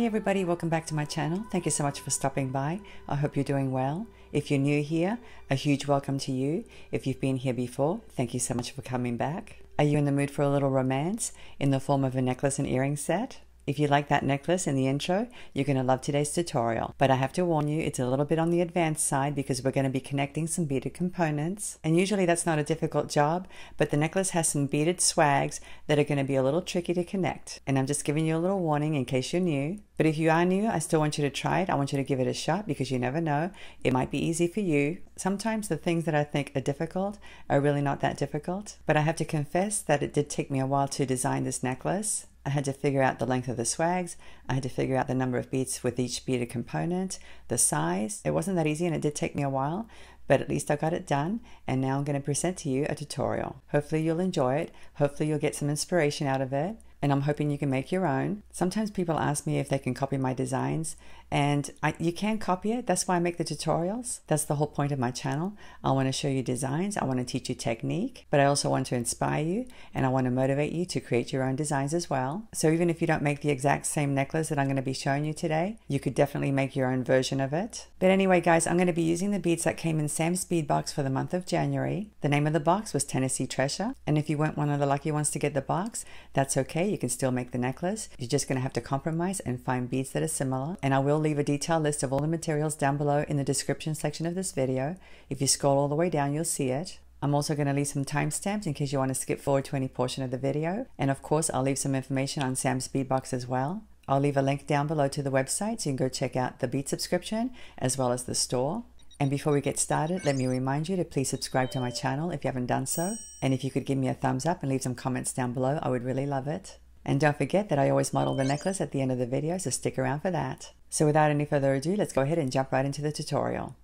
Hey everybody, welcome back to my channel. Thank you so much for stopping by. I hope you're doing well. If you're new here, a huge welcome to you. If you've been here before, thank you so much for coming back. Are you in the mood for a little romance in the form of a necklace and earring set? If you like that necklace in the intro, you're going to love today's tutorial. But I have to warn you, it's a little bit on the advanced side because we're going to be connecting some beaded components. And usually that's not a difficult job, but the necklace has some beaded swags that are going to be a little tricky to connect. And I'm just giving you a little warning in case you're new. But if you are new, I still want you to try it. I want you to give it a shot because you never know. It might be easy for you. Sometimes the things that I think are difficult are really not that difficult. But I have to confess that it did take me a while to design this necklace. I had to figure out the length of the swags. I had to figure out the number of beads with each beaded component, the size. It wasn't that easy and it did take me a while, but at least I got it done. And now I'm going to present to you a tutorial. Hopefully you'll enjoy it. Hopefully you'll get some inspiration out of it. And I'm hoping you can make your own. Sometimes people ask me if they can copy my designs, and you can copy it. That's why I make the tutorials. That's the whole point of my channel. I want to show you designs. I want to teach you technique, but I also want to inspire you and I want to motivate you to create your own designs as well. So even if you don't make the exact same necklace that I'm going to be showing you today, you could definitely make your own version of it. But anyway, guys, I'm going to be using the beads that came in Sam's Bead Box for the month of January. The name of the box was Tennessee Treasure. And if you weren't one of the lucky ones to get the box, that's okay. You can still make the necklace. You're just going to have to compromise and find beads that are similar. And I will leave a detailed list of all the materials down below in the description section of this video. If you scroll all the way down, you'll see it. I'm also going to leave some timestamps in case you want to skip forward to any portion of the video. And of course, I'll leave some information on Sam's Bead Box as well. I'll leave a link down below to the website so you can go check out the bead subscription as well as the store. And before we get started, let me remind you to please subscribe to my channel if you haven't done so. And if you could give me a thumbs up and leave some comments down below, I would really love it. And don't forget that I always model the necklace at the end of the video, so stick around for that. So without any further ado, let's go ahead and jump right into the tutorial.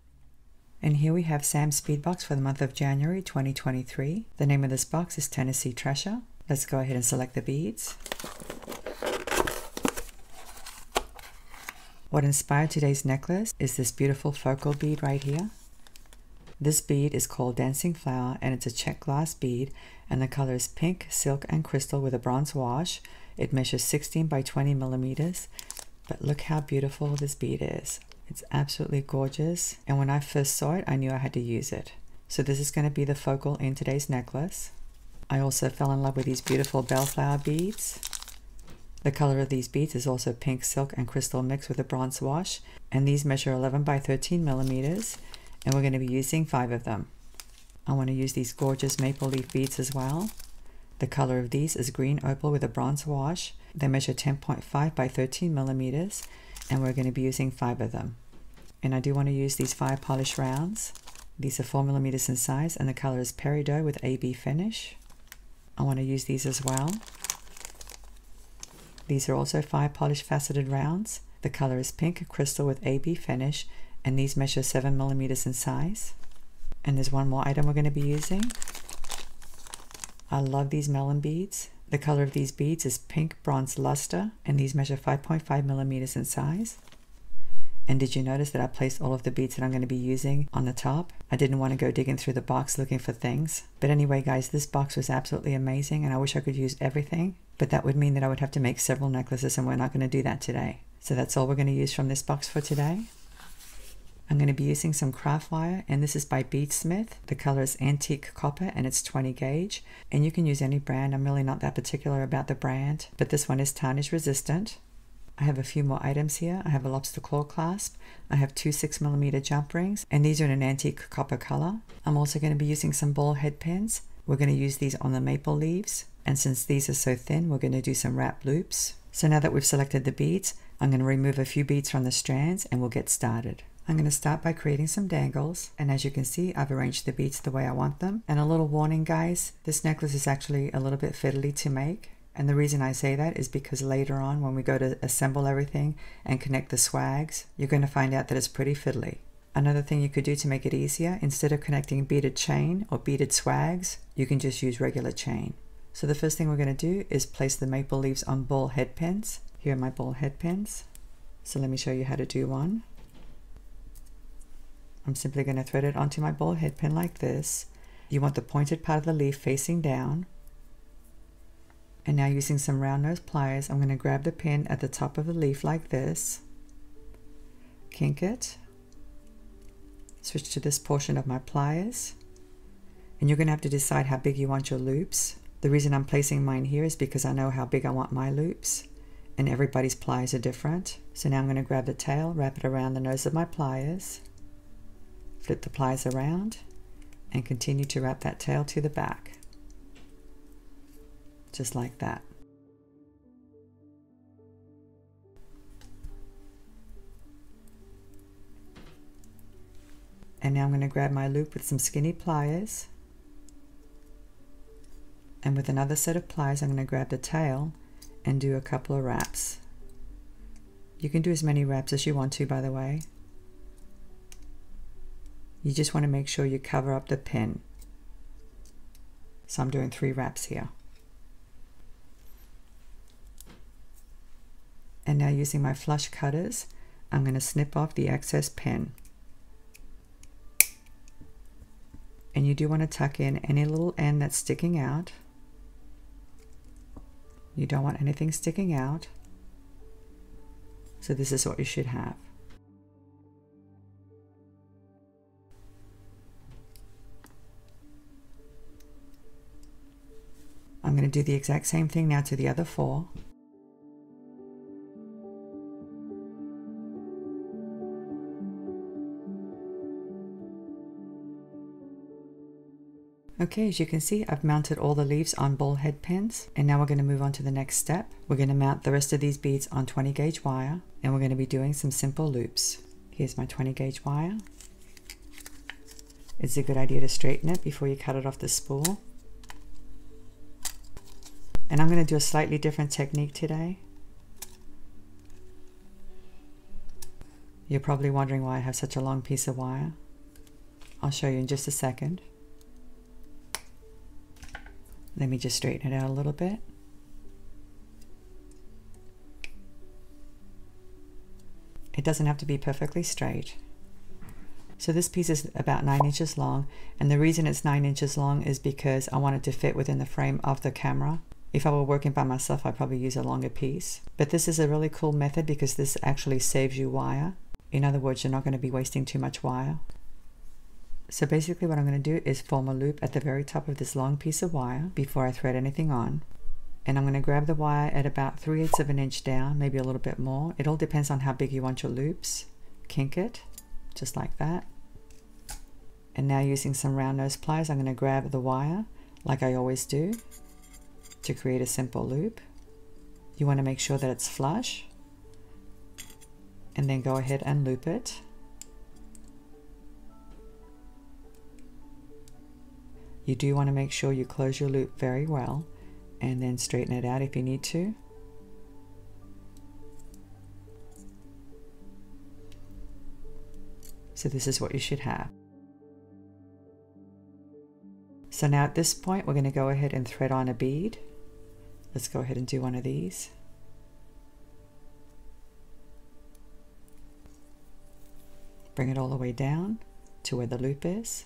And here we have Sam's Bead Box for the month of January 2023. The name of this box is Tennessee Treasure. Let's go ahead and select the beads. What inspired today's necklace is this beautiful focal bead right here. This bead is called Dancing Flower and it's a Czech glass bead, and the color is pink, silk and crystal with a bronze wash. It measures 16 by 20 millimeters, but look how beautiful this bead is. It's absolutely gorgeous, and when I first saw it, I knew I had to use it. So this is going to be the focal in today's necklace. I also fell in love with these beautiful bellflower beads. The color of these beads is also pink, silk and crystal mixed with a bronze wash, and these measure 11 by 13 millimeters, and we're going to be using 5 of them. I want to use these gorgeous maple leaf beads as well. The color of these is green opal with a bronze wash. They measure 10.5 by 13 millimeters, and we're going to be using 5 of them. And I do want to use these fire polish rounds. These are 4 millimeters in size, and the color is Peridot with AB finish. I want to use these as well. These are also fire polish faceted rounds. The color is pink crystal with AB finish, and these measure 7 millimeters in size. And there's one more item we're going to be using. I love these melon beads. The color of these beads is pink bronze luster, and these measure 5.5 millimeters in size. And did you notice that I placed all of the beads that I'm going to be using on the top? I didn't want to go digging through the box looking for things. But anyway, guys, this box was absolutely amazing, and I wish I could use everything. But that would mean that I would have to make several necklaces, and we're not going to do that today. So that's all we're going to use from this box for today. I'm going to be using some craft wire, and this is by Beadsmith. The color is antique copper and it's 20 gauge. And you can use any brand. I'm really not that particular about the brand, but this one is tarnish resistant. I have a few more items here. I have a lobster claw clasp. I have two 6 millimeter jump rings, and these are in an antique copper color. I'm also going to be using some ball head pins. We're going to use these on the maple leaves. And since these are so thin, we're going to do some wrap loops. So now that we've selected the beads, I'm going to remove a few beads from the strands and we'll get started. I'm going to start by creating some dangles, and as you can see, I've arranged the beads the way I want them. And a little warning, guys, this necklace is actually a little bit fiddly to make. And the reason I say that is because later on when we go to assemble everything and connect the swags, you're going to find out that it's pretty fiddly. Another thing you could do to make it easier, instead of connecting beaded chain or beaded swags, you can just use regular chain. So the first thing we're going to do is place the maple leaves on ball head pins. Here are my ball head pins. So let me show you how to do one. I'm simply going to thread it onto my ball head pin like this. You want the pointed part of the leaf facing down. And now using some round nose pliers, I'm going to grab the pin at the top of the leaf like this, kink it, switch to this portion of my pliers, and you're going to have to decide how big you want your loops. The reason I'm placing mine here is because I know how big I want my loops, and everybody's pliers are different. So now I'm going to grab the tail, wrap it around the nose of my pliers, flip the pliers around, and continue to wrap that tail to the back. Just like that. And now I'm going to grab my loop with some skinny pliers, and with another set of pliers I'm going to grab the tail and do a couple of wraps. You can do as many wraps as you want to, by the way. You just want to make sure you cover up the pin. So I'm doing 3 wraps here. And now using my flush cutters, I'm going to snip off the excess pin. And you do want to tuck in any little end that's sticking out. You don't want anything sticking out. So this is what you should have. I'm going to do the exact same thing now to the other 4. Okay, as you can see, I've mounted all the leaves on ball head pins, and now we're going to move on to the next step. We're going to mount the rest of these beads on 20 gauge wire, and we're going to be doing some simple loops. Here's my 20 gauge wire. It's a good idea to straighten it before you cut it off the spool. And I'm going to do a slightly different technique today. You're probably wondering why I have such a long piece of wire. I'll show you in just a second. Let me just straighten it out a little bit. It doesn't have to be perfectly straight. So this piece is about 9 inches long, and the reason it's 9 inches long is because I want it to fit within the frame of the camera. If I were working by myself, I'd probably use a longer piece. But this is a really cool method because this actually saves you wire. In other words, you're not going to be wasting too much wire. So basically what I'm going to do is form a loop at the very top of this long piece of wire before I thread anything on. And I'm going to grab the wire at about 3/8 of an inch down, maybe a little bit more. It all depends on how big you want your loops. Kink it, just like that. And now using some round nose pliers, I'm going to grab the wire like I always do to create a simple loop. You want to make sure that it's flush, and then go ahead and loop it. You do want to make sure you close your loop very well, and then straighten it out if you need to. So this is what you should have. So now at this point, we're going to go ahead and thread on a bead. Let's go ahead and do one of these. Bring it all the way down to where the loop is.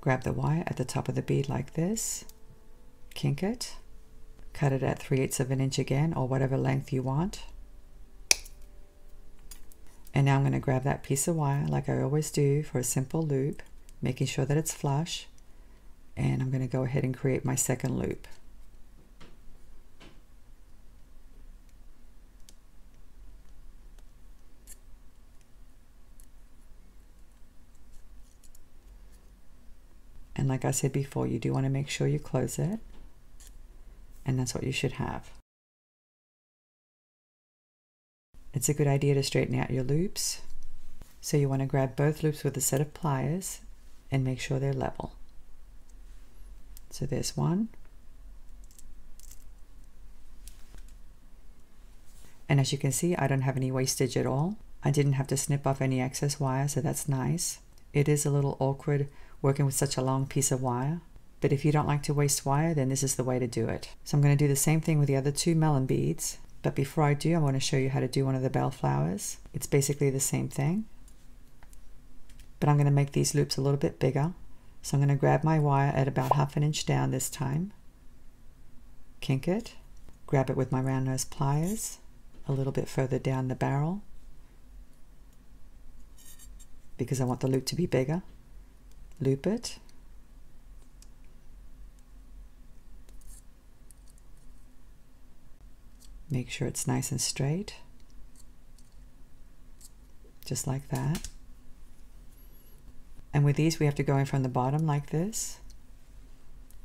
Grab the wire at the top of the bead like this, kink it, cut it at 3/8 of an inch again, or whatever length you want. And now I'm going to grab that piece of wire like I always do for a simple loop, making sure that it's flush, and I'm going to go ahead and create my second loop. And like I said before, you do want to make sure you close it, and that's what you should have. It's a good idea to straighten out your loops. So you want to grab both loops with a set of pliers and make sure they're level. So there's one. And as you can see, I don't have any wastage at all. I didn't have to snip off any excess wire, so that's nice. It is a little awkward working with such a long piece of wire, but if you don't like to waste wire, then this is the way to do it. So I'm going to do the same thing with the other 2 melon beads, but before I do, I want to show you how to do one of the bellflowers. It's basically the same thing, but I'm going to make these loops a little bit bigger So I'm going to grab my wire at about half an inch down this time, kink it, grab it with my round nose pliers a little bit further down the barrel because I want the loop to be bigger, loop it, make sure it's nice and straight, just like that. And with these we have to go in from the bottom like this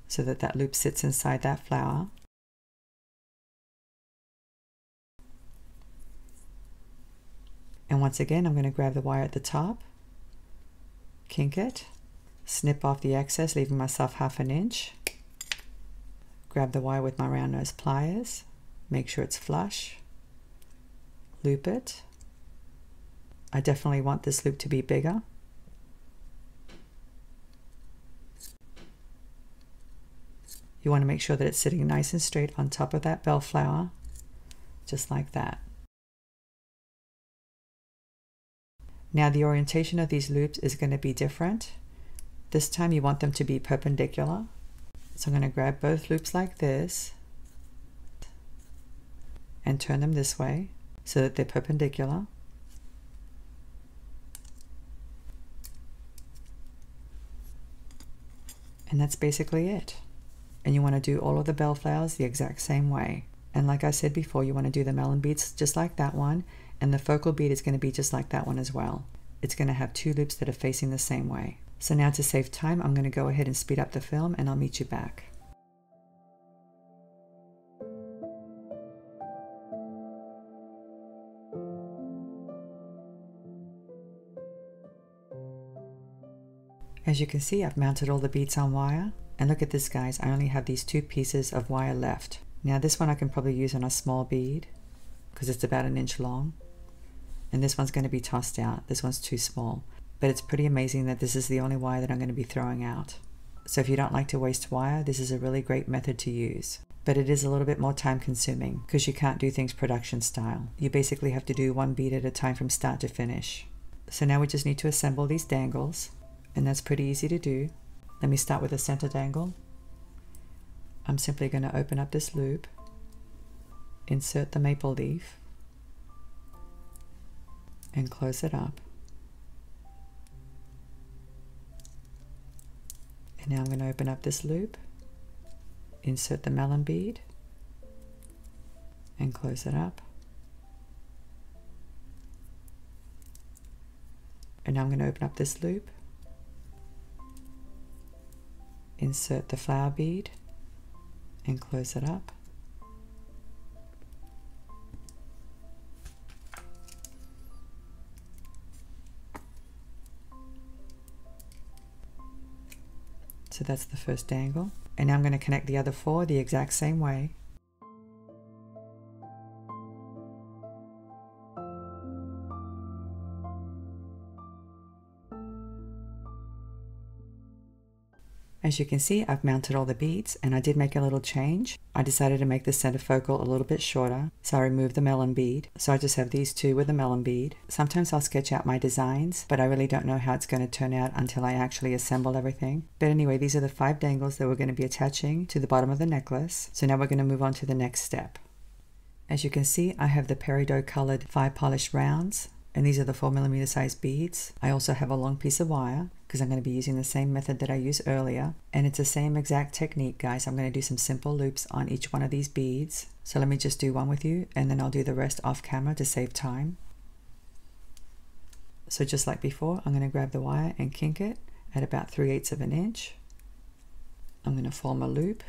so that that loop sits inside that flower. And once again I'm going to grab the wire at the top, kink it, snip off the excess leaving myself half an inch, grab the wire with my round nose pliers, make sure it's flush, loop it. I definitely want this loop to be bigger. You want to make sure that it's sitting nice and straight on top of that bellflower, just like that. Now the orientation of these loops is going to be different. This time you want them to be perpendicular. So I'm going to grab both loops like this and turn them this way so that they're perpendicular. And that's basically it. And you want to do all of the bellflowers the exact same way. And like I said before, you want to do the melon beads just like that one, and the focal bead is going to be just like that one as well. It's going to have two loops that are facing the same way. So now to save time, I'm going to go ahead and speed up the film and I'll meet you back. As you can see, I've mounted all the beads on wire. And look at this, guys, I only have these two pieces of wire left. Now this one I can probably use on a small bead because it's about an inch long. And this one's going to be tossed out. This one's too small. But it's pretty amazing that this is the only wire that I'm going to be throwing out. So if you don't like to waste wire, this is a really great method to use. But it is a little bit more time consuming because you can't do things production style. You basically have to do one bead at a time from start to finish. So now we just need to assemble these dangles, and that's pretty easy to do. Let me start with a center dangle. I'm simply going to open up this loop, insert the maple leaf, and close it up. And now I'm going to open up this loop, insert the melon bead, and close it up. And now I'm going to open up this loop, insert the flower bead and close it up. So that's the first dangle. And now I'm going to connect the other four the exact same way. As you can see, I've mounted all the beads, and I did make a little change. I decided to make the center focal a little bit shorter, so I removed the melon bead. So I just have these two with a melon bead. Sometimes I'll sketch out my designs, but I really don't know how it's going to turn out until I actually assemble everything. But anyway, these are the five dangles that we're going to be attaching to the bottom of the necklace. So now we're going to move on to the next step. As you can see, I have the peridot colored fire polished rounds, and these are the 4mm size beads. I also have a long piece of wire, because I'm going to be using the same method that I used earlier, and it's the same exact technique, guys. I'm going to do some simple loops on each one of these beads. So let me just do one with you, and then I'll do the rest off camera to save time. So just like before, I'm going to grab the wire and kink it at about 3/8 of an inch. I'm going to form a loop.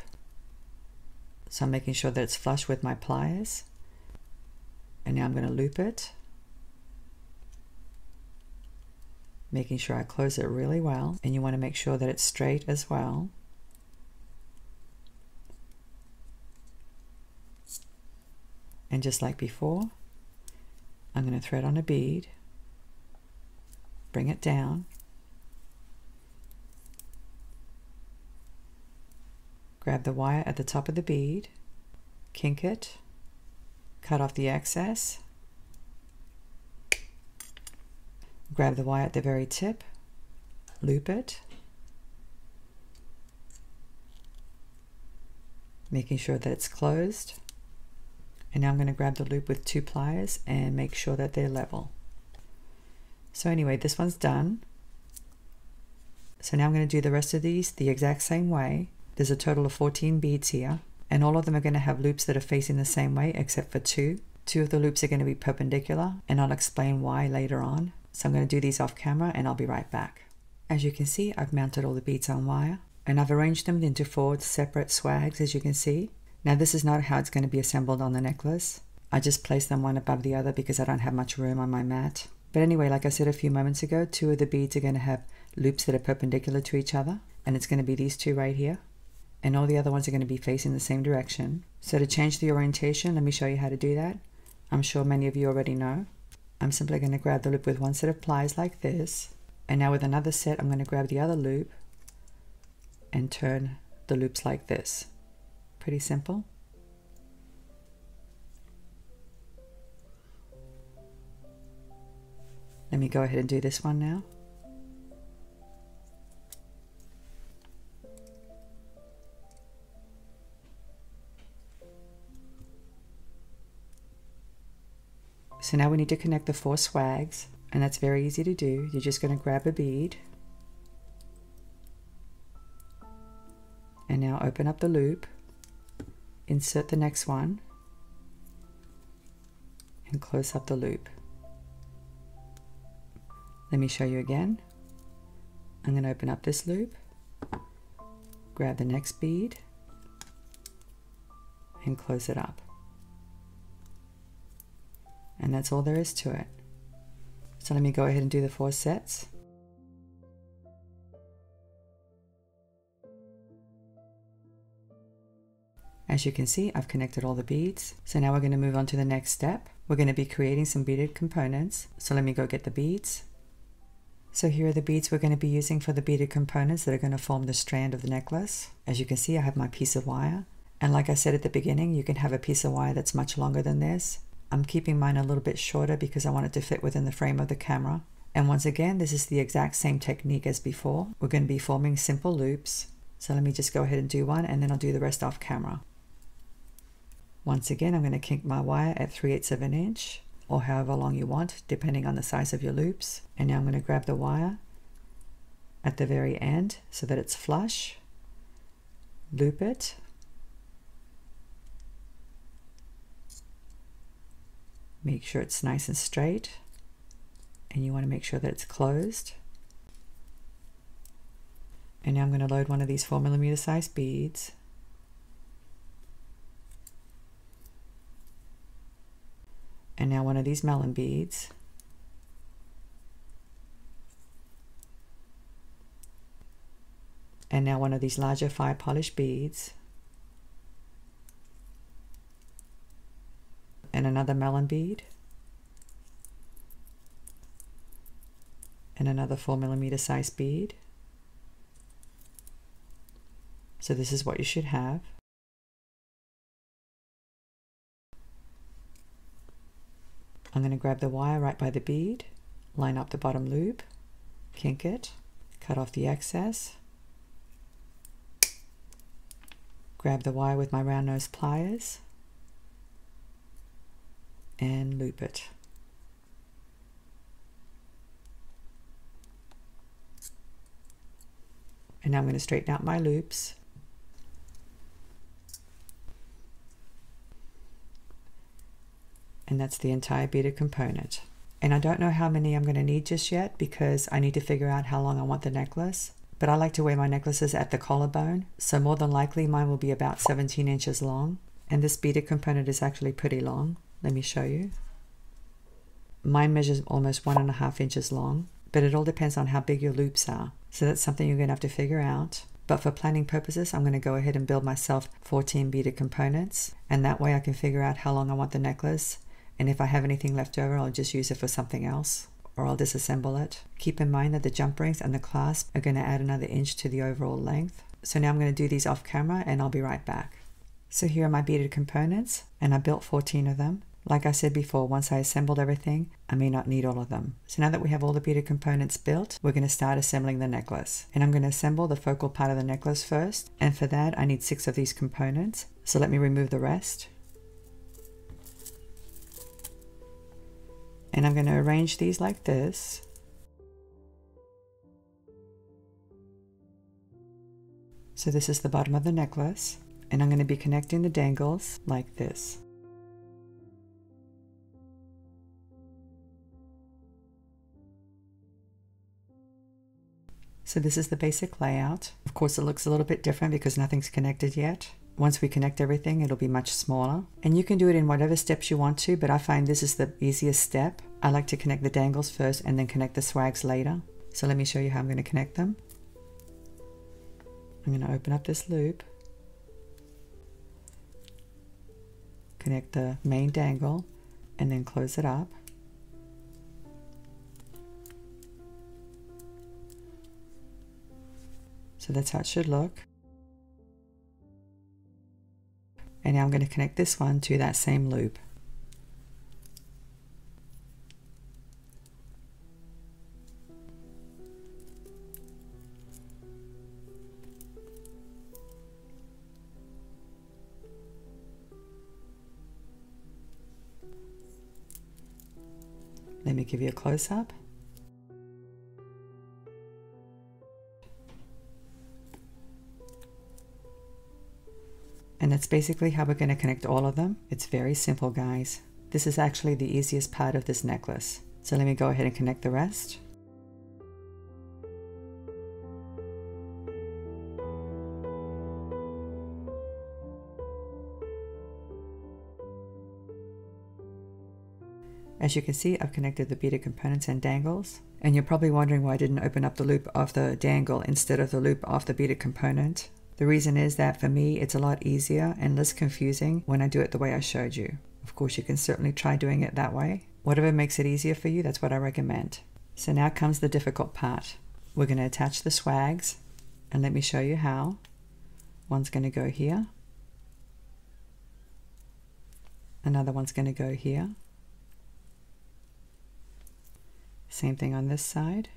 So I'm making sure that it's flush with my pliers. And now I'm going to loop it, making sure I close it really well, and you want to make sure that it's straight as well. And just like before, I'm going to thread on a bead, bring it down, grab the wire at the top of the bead, kink it, cut off the excess, grab the wire at the very tip, loop it, making sure that it's closed. And now I'm going to grab the loop with two pliers and make sure that they're level. So anyway, this one's done. So now I'm going to do the rest of these the exact same way. There's a total of 14 beads here, and all of them are going to have loops that are facing the same way except for two. Two of the loops are going to be perpendicular, and I'll explain why later on. So I'm going to do these off camera and I'll be right back. As you can see, I've mounted all the beads on wire and I've arranged them into four separate swags, as you can see. Now this is not how it's going to be assembled on the necklace. I just placed them one above the other because I don't have much room on my mat. But anyway, like I said a few moments ago, two of the beads are going to have loops that are perpendicular to each other, and it's going to be these two right here, and all the other ones are going to be facing the same direction. So to change the orientation, let me show you how to do that. I'm sure many of you already know. I'm simply going to grab the loop with one set of pliers like this, and now with another set I'm going to grab the other loop and turn the loops like this. Pretty simple. Let me go ahead and do this one now. So now we need to connect the four swags, and that's very easy to do. You're just going to grab a bead and now open up the loop, insert the next one and close up the loop. Let me show you again. I'm going to open up this loop, grab the next bead and close it up. And that's all there is to it. So let me go ahead and do the four sets. As you can see, I've connected all the beads. So now we're going to move on to the next step. We're going to be creating some beaded components. So let me go get the beads. So here are the beads we're going to be using for the beaded components that are going to form the strand of the necklace. As you can see, I have my piece of wire. And like I said at the beginning, you can have a piece of wire that's much longer than this. I'm keeping mine a little bit shorter because I want it to fit within the frame of the camera. And once again, this is the exact same technique as before. We're going to be forming simple loops. So let me just go ahead and do one, and then I'll do the rest off camera. Once again, I'm going to kink my wire at 3/8 of an inch, or however long you want, depending on the size of your loops. And now I'm going to grab the wire at the very end so that it's flush, loop it, make sure it's nice and straight, and you want to make sure that it's closed. And now I'm going to load one of these 4mm size beads. And now one of these melon beads. And now one of these larger fire polish beads. And another melon bead. And another 4mm size bead. So this is what you should have. I'm going to grab the wire right by the bead, line up the bottom loop, kink it, cut off the excess, grab the wire with my round nose pliers, and loop it. And now I'm going to straighten out my loops. And that's the entire beaded component. And I don't know how many I'm going to need just yet because I need to figure out how long I want the necklace. But I like to wear my necklaces at the collarbone, so more than likely mine will be about 17 inches long. And this beaded component is actually pretty long. Let me show you. Mine measures almost 1.5 inches long, but it all depends on how big your loops are. So that's something you're going to have to figure out. But for planning purposes, I'm going to go ahead and build myself 14 beaded components. And that way I can figure out how long I want the necklace. And if I have anything left over, I'll just use it for something else, or I'll disassemble it. Keep in mind that the jump rings and the clasp are going to add another inch to the overall length. So now I'm going to do these off camera and I'll be right back. So here are my beaded components, and I built 14 of them. Like I said before, once I assembled everything, I may not need all of them. So now that we have all the beaded components built, we're going to start assembling the necklace. And I'm going to assemble the focal part of the necklace first. And for that, I need 6 of these components. So let me remove the rest. And I'm going to arrange these like this. So this is the bottom of the necklace. And I'm going to be connecting the dangles like this. So this is the basic layout. Of course, it looks a little bit different because nothing's connected yet. Once we connect everything, it'll be much smaller. And you can do it in whatever steps you want to, but I find this is the easiest step. I like to connect the dangles first and then connect the swags later. So let me show you how I'm going to connect them. I'm going to open up this loop, connect the main dangle, and then close it up. So that's how it should look. And now I'm going to connect this one to that same loop. Let me give you a close-up. And that's basically how we're going to connect all of them. It's very simple, guys. This is actually the easiest part of this necklace. So let me go ahead and connect the rest. As you can see, I've connected the beaded components and dangles. And you're probably wondering why I didn't open up the loop of the dangle instead of the loop of the beaded component. The reason is that for me, it's a lot easier and less confusing when I do it the way I showed you. Of course, you can certainly try doing it that way. Whatever makes it easier for you, that's what I recommend. So now comes the difficult part. We're going to attach the swags, and let me show you how. One's going to go here. Another one's going to go here. Same thing on this side.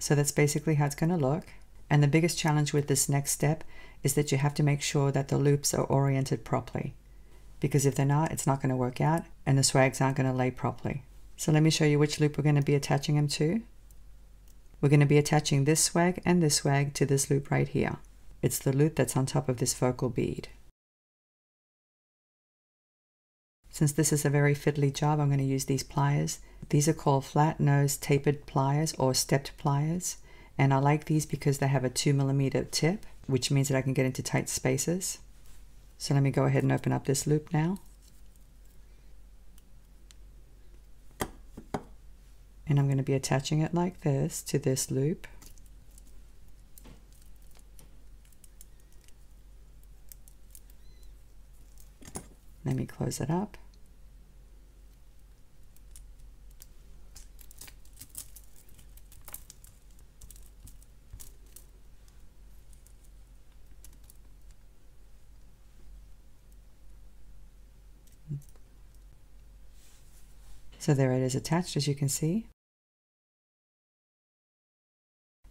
So that's basically how it's going to look. And the biggest challenge with this next step is that you have to make sure that the loops are oriented properly, because if they're not, it's not going to work out and the swags aren't going to lay properly. So let me show you which loop we're going to be attaching them to. We're going to be attaching this swag and this swag to this loop right here. It's the loop that's on top of this focal bead. Since this is a very fiddly job, I'm going to use these pliers. These are called flat nose tapered pliers or stepped pliers. And I like these because they have a 2mm tip, which means that I can get into tight spaces. So let me go ahead and open up this loop now. And I'm going to be attaching it like this to this loop. Let me close it up. So there it is attached, as you can see.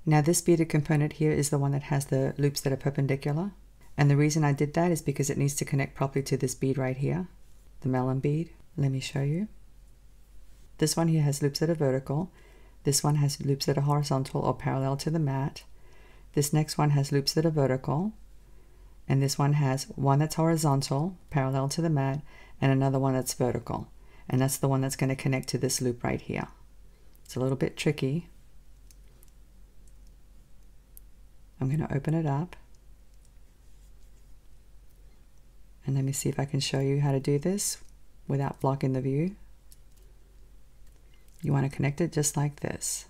Now this beaded component here is the one that has the loops that are perpendicular. And the reason I did that is because it needs to connect properly to this bead right here, the melon bead. Let me show you. This one here has loops that are vertical. This one has loops that are horizontal or parallel to the mat. This next one has loops that are vertical. And this one has one that's horizontal, parallel to the mat, and another one that's vertical. And that's the one that's going to connect to this loop right here. It's a little bit tricky. I'm going to open it up. And let me see if I can show you how to do this without blocking the view. You want to connect it just like this.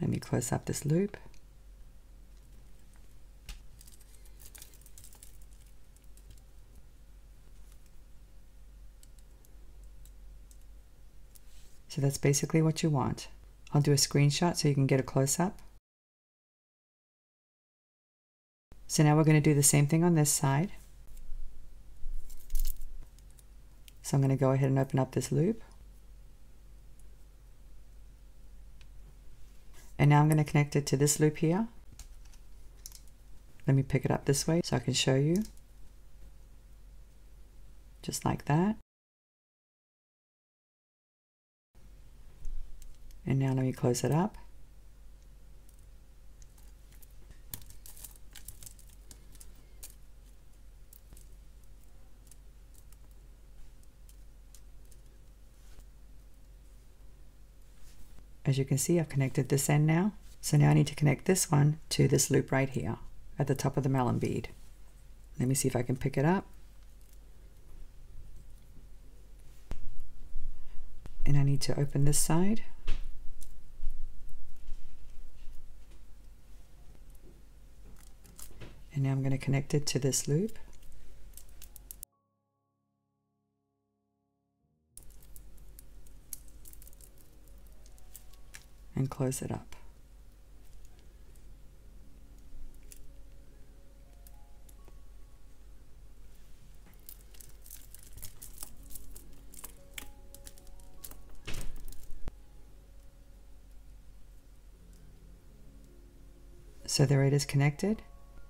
Let me close up this loop. So that's basically what you want. I'll do a screenshot so you can get a close-up. So now we're going to do the same thing on this side. So I'm going to go ahead and open up this loop. And now I'm going to connect it to this loop here. Let me pick it up this way so I can show you. Just like that. And now let me close it up. As you can see, I've connected this end now. So now I need to connect this one to this loop right here at the top of the melon bead. Let me see if I can pick it up. And I need to open this side. And now I'm going to connect it to this loop. And close it up. So there it is connected.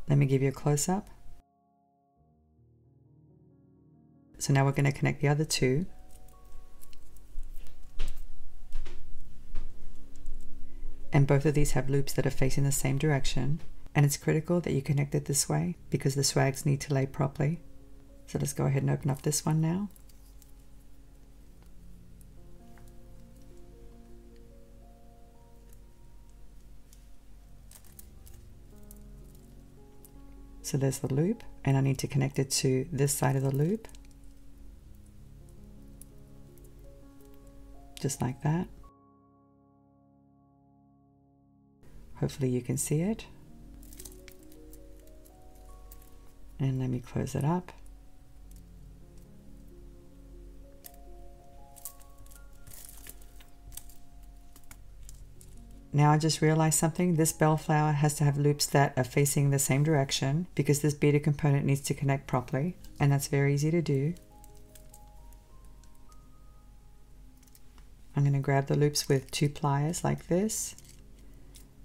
Let me give you a close-up. So now we're going to connect the other two. And both of these have loops that are facing the same direction. And it's critical that you connect it this way because the swags need to lay properly. So let's go ahead and open up this one now. So there's the loop, and I need to connect it to this side of the loop. Just like that. Hopefully you can see it. And let me close it up. Now I just realized something. This bellflower has to have loops that are facing the same direction because this beater component needs to connect properly, and that's very easy to do. I'm going to grab the loops with two pliers like this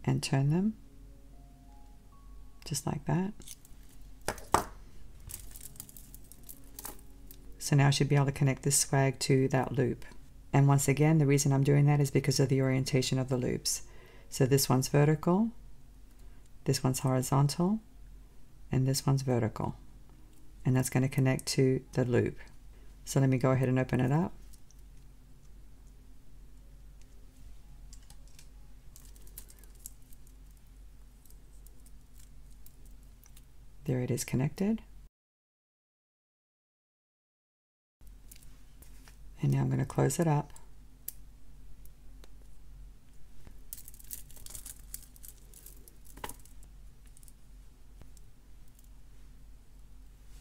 and turn them just like that. So now I should be able to connect this swag to that loop. And once again, the reason I'm doing that is because of the orientation of the loops. So this one's vertical, this one's horizontal, and this one's vertical. And that's going to connect to the loop. So let me go ahead and open it up. There it is connected. And now I'm going to close it up.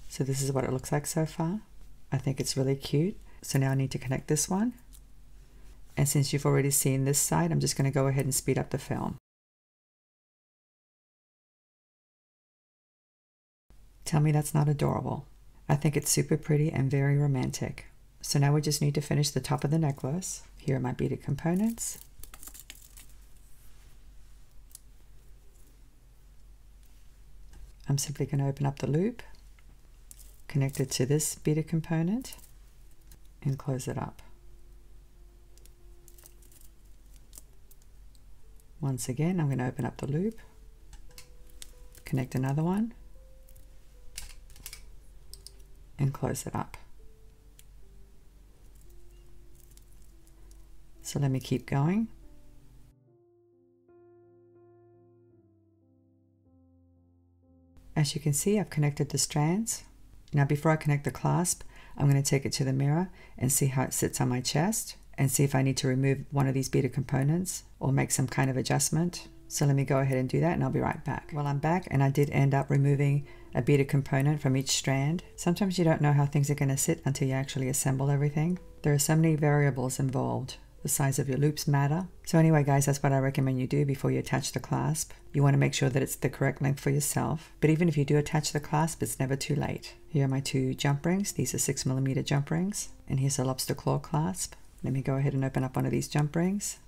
So this is what it looks like so far. I think it's really cute. So now I need to connect this one. And since you've already seen this side, I'm just going to go ahead and speed up the film. Tell me that's not adorable. I think it's super pretty and very romantic. So now we just need to finish the top of the necklace. Here are my beaded components. I'm simply going to open up the loop, connect it to this beaded component, and close it up. Once again, I'm going to open up the loop, connect another one, and close it up. So let me keep going. As you can see, I've connected the strands. Now before I connect the clasp, I'm going to take it to the mirror and see how it sits on my chest and see if I need to remove one of these beaded components or make some kind of adjustment. So let me go ahead and do that, and I'll be right back. Well, I'm back, and I did end up removing a beaded component from each strand. Sometimes you don't know how things are going to sit until you actually assemble everything. There are so many variables involved. The size of your loops matter. So anyway, guys, that's what I recommend you do before you attach the clasp. You want to make sure that it's the correct length for yourself. But even if you do attach the clasp, it's never too late. Here are my two jump rings. These are 6mm jump rings. And here's a lobster claw clasp. Let me go ahead and open up one of these jump rings.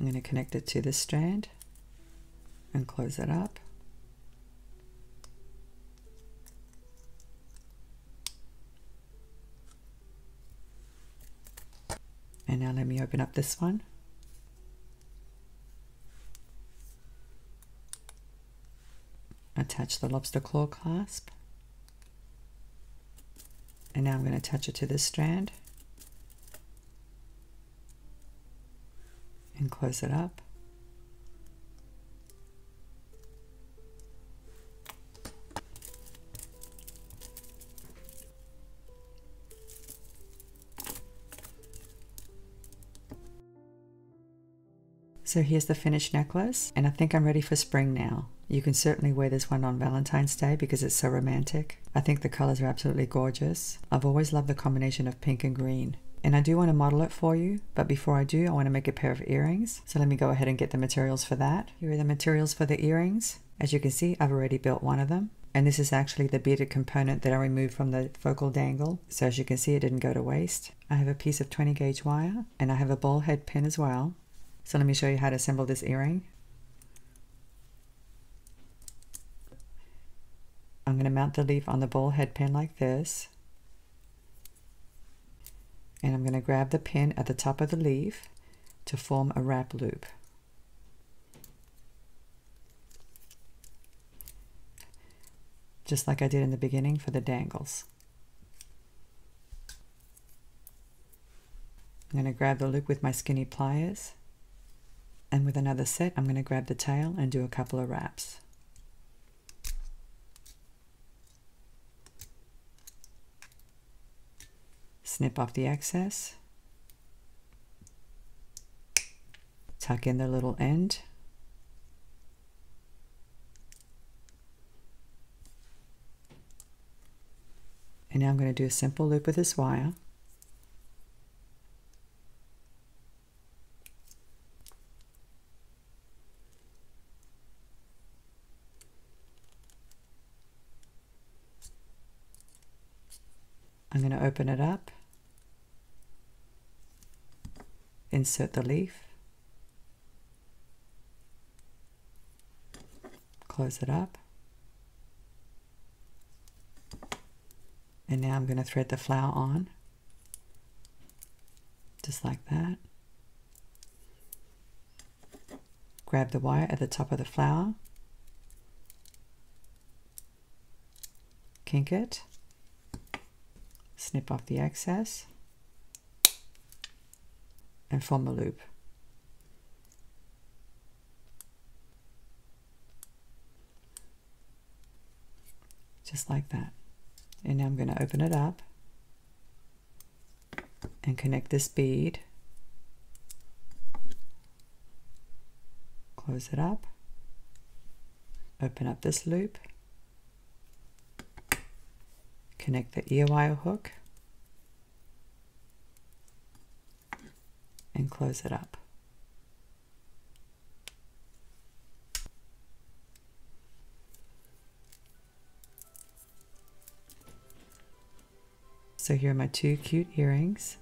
I'm going to connect it to this strand and close it up. And now let me open up this one. Attach the lobster claw clasp. And now I'm going to attach it to this strand. And close it up. So here's the finished necklace, and I think I'm ready for spring now. You can certainly wear this one on Valentine's Day because it's so romantic. I think the colors are absolutely gorgeous. I've always loved the combination of pink and green. And I do want to model it for you, but before I do, I want to make a pair of earrings. So let me go ahead and get the materials for that. Here are the materials for the earrings. As you can see, I've already built one of them. And this is actually the beaded component that I removed from the focal dangle. So as you can see, it didn't go to waste. I have a piece of 20 gauge wire, and I have a ball head pin as well. So let me show you how to assemble this earring. I'm going to mount the leaf on the ball head pin like this. And I'm going to grab the pin at the top of the leaf to form a wrap loop. Just like I did in the beginning for the dangles. I'm going to grab the loop with my skinny pliers. And with another set, I'm going to grab the tail and do a couple of wraps. Snip off the excess. Tuck in the little end. And now I'm going to do a simple loop with this wire. I'm going to open it up, insert the leaf, close it up, and now I'm going to thread the flower on, just like that. Grab the wire at the top of the flower, kink it, snip off the excess and form a loop. Just like that. And now I'm going to open it up and connect this bead. Close it up. Open up this loop. Connect the ear wire hook and close it up. So here are my two cute earrings,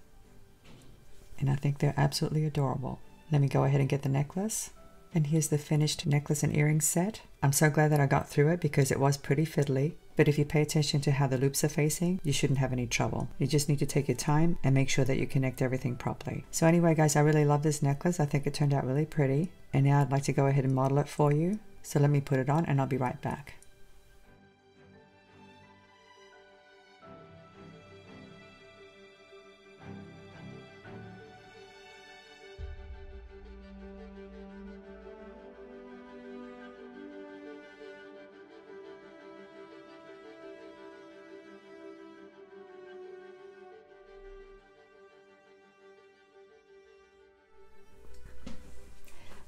and I think they're absolutely adorable. Let me go ahead and get the necklace. And here's the finished necklace and earring set. I'm so glad that I got through it because it was pretty fiddly. But if you pay attention to how the loops are facing, you shouldn't have any trouble. You just need to take your time and make sure that you connect everything properly. So anyway, guys, I really love this necklace. I think it turned out really pretty. And now I'd like to go ahead and model it for you. So let me put it on and I'll be right back.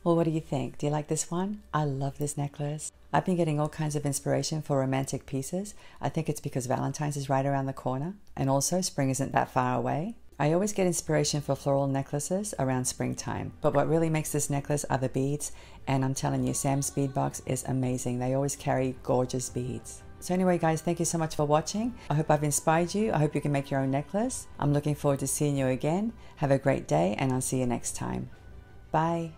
Well, what do you think? Do you like this one? I love this necklace. I've been getting all kinds of inspiration for romantic pieces. I think it's because Valentine's is right around the corner, and also spring isn't that far away. I always get inspiration for floral necklaces around springtime, but what really makes this necklace are the beads, and I'm telling you, Sam's Bead Box is amazing. They always carry gorgeous beads. So anyway guys, thank you so much for watching. I hope I've inspired you. I hope you can make your own necklace. I'm looking forward to seeing you again. Have a great day, and I'll see you next time. Bye.